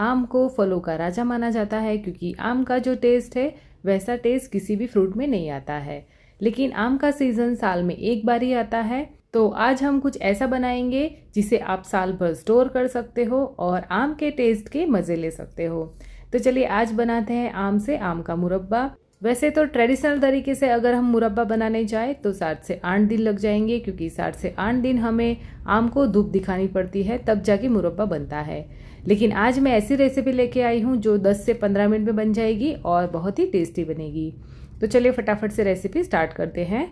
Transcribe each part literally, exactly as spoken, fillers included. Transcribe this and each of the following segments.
आम को फलों का राजा माना जाता है क्योंकि आम का जो टेस्ट है वैसा टेस्ट किसी भी फ्रूट में नहीं आता है। लेकिन आम का सीज़न साल में एक बार ही आता है, तो आज हम कुछ ऐसा बनाएंगे जिसे आप साल भर स्टोर कर सकते हो और आम के टेस्ट के मज़े ले सकते हो। तो चलिए आज बनाते हैं आम से आम का मुरब्बा। वैसे तो ट्रेडिशनल तरीके से अगर हम मुरब्बा बनाने जाए तो सात से आठ दिन लग जाएंगे, क्योंकि सात से आठ दिन हमें आम को धूप दिखानी पड़ती है तब जाके मुरब्बा बनता है। लेकिन आज मैं ऐसी रेसिपी लेके आई हूँ जो दस से पंद्रह मिनट में बन जाएगी और बहुत ही टेस्टी बनेगी। तो चलिए फटाफट से रेसिपी स्टार्ट करते हैं।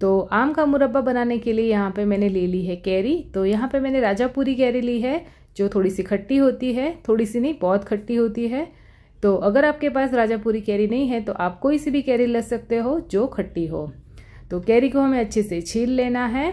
तो आम का मुरब्बा बनाने के लिए यहाँ पे मैंने ले ली है कैरी। तो यहाँ पे मैंने राजापुरी कैरी ली है जो थोड़ी सी खट्टी होती है, थोड़ी सी नहीं बहुत खट्टी होती है। तो अगर आपके पास राजापुरी कैरी नहीं है तो आप कोई सी भी कैरी ले सकते हो जो खट्टी हो। तो कैरी को हमें अच्छे से छील लेना है।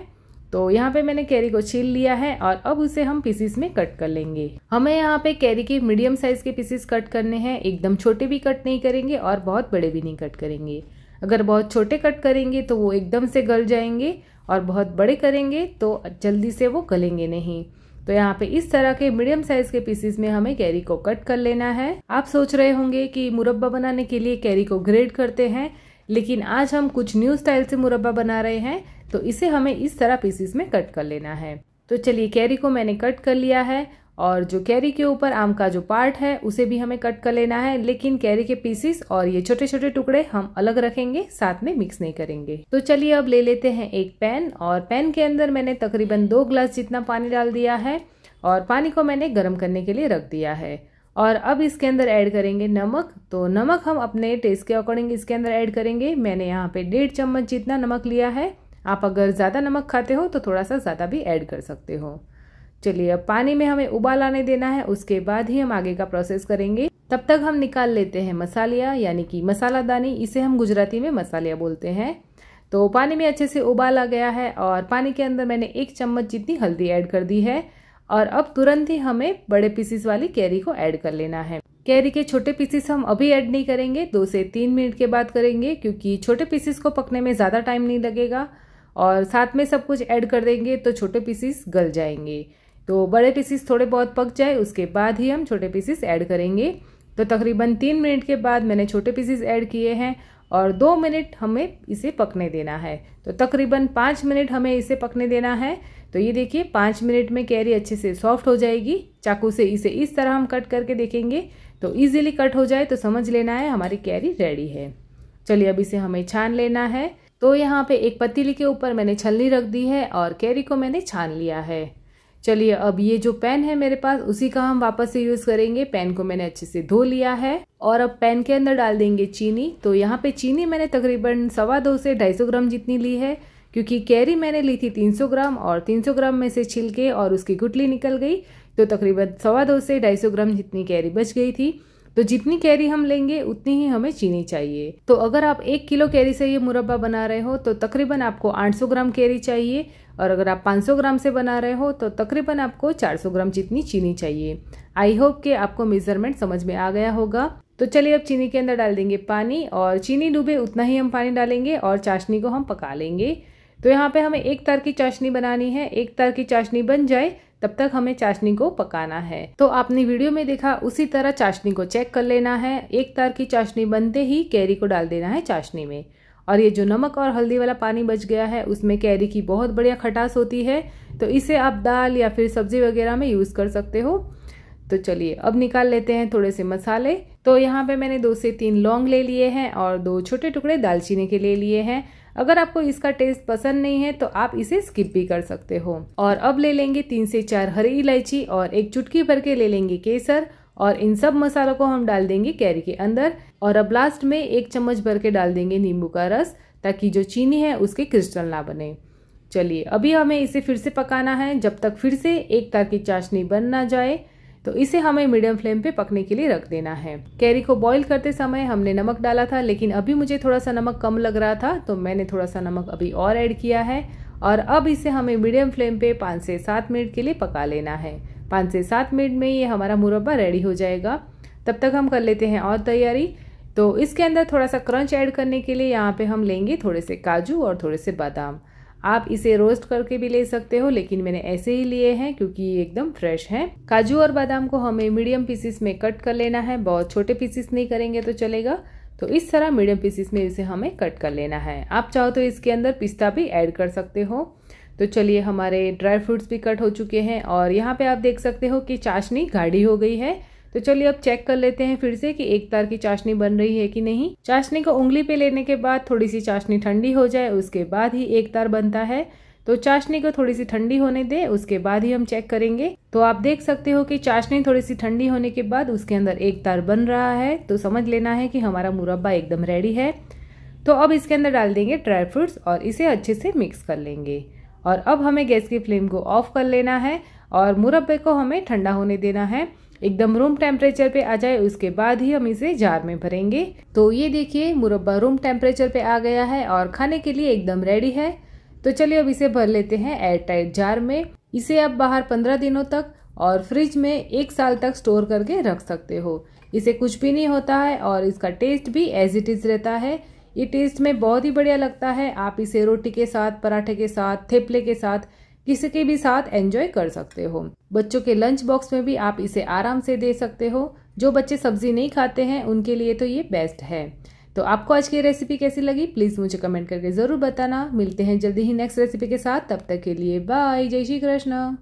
तो यहाँ पे मैंने कैरी को छील लिया है और अब उसे हम पीसीस में कट कर लेंगे। हमें यहाँ पे कैरी के मीडियम साइज़ के पीसीस कट करने हैं, एकदम छोटे भी कट नहीं करेंगे और बहुत बड़े भी नहीं कट करेंगे। अगर बहुत छोटे कट करेंगे तो वो एकदम से गल जाएंगे और बहुत बड़े करेंगे तो जल्दी से वो गलेंगे नहीं। तो यहाँ पे इस तरह के मीडियम साइज के पीसेस में हमें कैरी को कट कर लेना है। आप सोच रहे होंगे कि मुरब्बा बनाने के लिए कैरी को ग्रेट करते हैं, लेकिन आज हम कुछ न्यू स्टाइल से मुरब्बा बना रहे हैं, तो इसे हमें इस तरह पीसेस में कट कर लेना है। तो चलिए कैरी को मैंने कट कर लिया है और जो कैरी के ऊपर आम का जो पार्ट है उसे भी हमें कट कर लेना है। लेकिन कैरी के पीसेस और ये छोटे छोटे टुकड़े हम अलग रखेंगे, साथ में मिक्स नहीं करेंगे। तो चलिए अब ले लेते हैं एक पैन और पैन के अंदर मैंने तकरीबन दो ग्लास जितना पानी डाल दिया है और पानी को मैंने गर्म करने के लिए रख दिया है। और अब इसके अंदर ऐड करेंगे नमक। तो नमक हम अपने टेस्ट के अकॉर्डिंग इसके अंदर ऐड करेंगे। मैंने यहाँ पे डेढ़ चम्मच जितना नमक लिया है। आप अगर ज़्यादा नमक खाते हो तो थोड़ा सा ज़्यादा भी ऐड कर सकते हो। चलिए अब पानी में हमें उबाल आने देना है, उसके बाद ही हम आगे का प्रोसेस करेंगे। तब तक हम निकाल लेते हैं मसालिया यानी कि मसालादानी, इसे हम गुजराती में मसालिया बोलते हैं। तो पानी में अच्छे से उबाल आ गया है और पानी के अंदर मैंने एक चम्मच जितनी हल्दी ऐड कर दी है। और अब तुरंत ही हमें बड़े पीसेस वाली कैरी को ऐड कर लेना है। कैरी के छोटे पीसेस हम अभी ऐड नहीं करेंगे, दो से तीन मिनट के बाद करेंगे, क्योंकि छोटे पीसेस को पकने में ज़्यादा टाइम नहीं लगेगा। और साथ में सब कुछ ऐड कर देंगे तो छोटे पीसेस गल जाएंगे। तो बड़े पीसेस थोड़े बहुत पक जाए उसके बाद ही हम छोटे पीसेस ऐड करेंगे। तो तकरीबन तीन मिनट के बाद मैंने छोटे पीसेस ऐड किए हैं और दो मिनट हमें इसे पकने देना है। तो तकरीबन पाँच मिनट हमें इसे पकने देना है। तो ये देखिए पाँच मिनट में कैरी अच्छे से सॉफ्ट हो जाएगी। चाकू से इसे इस तरह हम कट करके देखेंगे तो ईजिली कट हो जाए, तो समझ लेना है हमारी कैरी रेडी है। चलिए अब इसे हमें छान लेना है। तो यहाँ पे एक पतीली के ऊपर मैंने छलनी रख दी है और कैरी को मैंने छान लिया है। चलिए अब ये जो पैन है मेरे पास उसी का हम वापस से यूज़ करेंगे। पैन को मैंने अच्छे से धो लिया है और अब पैन के अंदर डाल देंगे चीनी। तो यहाँ पे चीनी मैंने तकरीबन सवा दो से ढाई सौ ग्राम जितनी ली है, क्योंकि कैरी मैंने ली थी तीन सौ ग्राम और तीन सौ ग्राम में से छिलके और उसकी गुठली निकल गई, तो तकरीबन सवा दो से ढाई सौ ग्राम जितनी कैरी बच गई थी। तो जितनी कैरी हम लेंगे उतनी ही हमें चीनी चाहिए। तो अगर आप एक किलो कैरी से ये मुरब्बा बना रहे हो तो तकरीबन आपको आठ सौ ग्राम कैरी चाहिए, और अगर आप पाँच सौ ग्राम से बना रहे हो तो तकरीबन आपको चार सौ ग्राम जितनी चीनी चाहिए। आई होप कि आपको मेजरमेंट समझ में आ गया होगा। तो चलिए अब चीनी के अंदर डाल देंगे पानी और चीनी डूबे उतना ही हम पानी डालेंगे और चाशनी को हम पका लेंगे। तो यहाँ पर हमें एक तार की चाशनी बनानी है। एक तार की चाशनी बन जाए तब तक हमें चाशनी को पकाना है। तो आपने वीडियो में देखा उसी तरह चाशनी को चेक कर लेना है। एक तार की चाशनी बनते ही कैरी को डाल देना है चाशनी में। और ये जो नमक और हल्दी वाला पानी बच गया है उसमें कैरी की बहुत बढ़िया खटास होती है, तो इसे आप दाल या फिर सब्जी वगैरह में यूज़ कर सकते हो। तो चलिए अब निकाल लेते हैं थोड़े से मसाले। तो यहाँ पे मैंने दो से तीन लौंग ले लिए हैं और दो छोटे टुकड़े दालचीनी के ले लिए हैं। अगर आपको इसका टेस्ट पसंद नहीं है तो आप इसे स्किप भी कर सकते हो। और अब ले लेंगे तीन से चार हरी इलायची और एक चुटकी भर के ले लेंगे केसर, और इन सब मसालों को हम डाल देंगे कैरी के अंदर। और अब लास्ट में एक चम्मच भर के डाल देंगे नींबू का रस, ताकि जो चीनी है उसके क्रिस्टल ना बने। चलिए अभी हमें इसे फिर से पकाना है जब तक फिर से एक तार की चाशनी बन ना जाए। तो इसे हमें मीडियम फ्लेम पे पकने के लिए रख देना है। कैरी को बॉईल करते समय हमने नमक डाला था, लेकिन अभी मुझे थोड़ा सा नमक कम लग रहा था तो मैंने थोड़ा सा नमक अभी और ऐड किया है। और अब इसे हमें मीडियम फ्लेम पे पाँच से सात मिनट के लिए पका लेना है। पाँच से सात मिनट में ये हमारा मुरब्बा रेडी हो जाएगा। तब तक हम कर लेते हैं और तैयारी। तो इसके अंदर थोड़ा सा क्रंच ऐड करने के लिए यहाँ पर हम लेंगे थोड़े से काजू और थोड़े से बादाम। आप इसे रोस्ट करके भी ले सकते हो, लेकिन मैंने ऐसे ही लिए हैं क्योंकि ये एकदम फ्रेश हैं। काजू और बादाम को हमें मीडियम पीसेस में कट कर लेना है, बहुत छोटे पीसेस नहीं करेंगे तो चलेगा। तो इस तरह मीडियम पीसेस में इसे हमें कट कर लेना है। आप चाहो तो इसके अंदर पिस्ता भी ऐड कर सकते हो। तो चलिए हमारे ड्राई फ्रूट्स भी कट हो चुके हैं और यहाँ पे आप देख सकते हो कि चाशनी गाढ़ी हो गई है। तो चलिए अब चेक कर लेते हैं फिर से कि एक तार की चाशनी बन रही है कि नहीं। चाशनी को उंगली पे लेने के बाद थोड़ी सी चाशनी ठंडी हो जाए, उसके बाद ही एक तार बनता है। तो चाशनी को थोड़ी सी ठंडी होने दें, उसके बाद ही हम चेक करेंगे। तो आप देख सकते हो कि चाशनी थोड़ी सी ठंडी होने के बाद उसके अंदर एक तार बन रहा है। तो समझ लेना है कि हमारा मुरब्बा एकदम रेडी है। तो अब इसके अंदर डाल देंगे ड्राई फ्रूट्स और इसे अच्छे से मिक्स कर लेंगे। और अब हमें गैस की फ्लेम को ऑफ कर लेना है और मुरब्बे को हमें ठंडा होने देना है, एकदम रूम टेम्परेचर पे आ जाए, उसके बाद ही हम इसे जार में भरेंगे। तो ये देखिए मुरब्बा रूम टेम्परेचर पे आ गया है और खाने के लिए एकदम रेडी है। तो चलिए अब इसे भर लेते हैं एयर टाइट जार में। इसे आप बाहर पंद्रह दिनों तक और फ्रिज में एक साल तक स्टोर करके रख सकते हो। इसे कुछ भी नहीं होता है और इसका टेस्ट भी एज इट इज रहता है। ये टेस्ट में बहुत ही बढ़िया लगता है। आप इसे रोटी के साथ, पराठे के साथ, थेपले के साथ, किसी के भी साथ एंजॉय कर सकते हो। बच्चों के लंच बॉक्स में भी आप इसे आराम से दे सकते हो। जो बच्चे सब्जी नहीं खाते हैं उनके लिए तो ये बेस्ट है। तो आपको आज की रेसिपी कैसी लगी प्लीज़ मुझे कमेंट करके ज़रूर बताना। मिलते हैं जल्दी ही नेक्स्ट रेसिपी के साथ, तब तक के लिए बाय। जय श्री कृष्ण।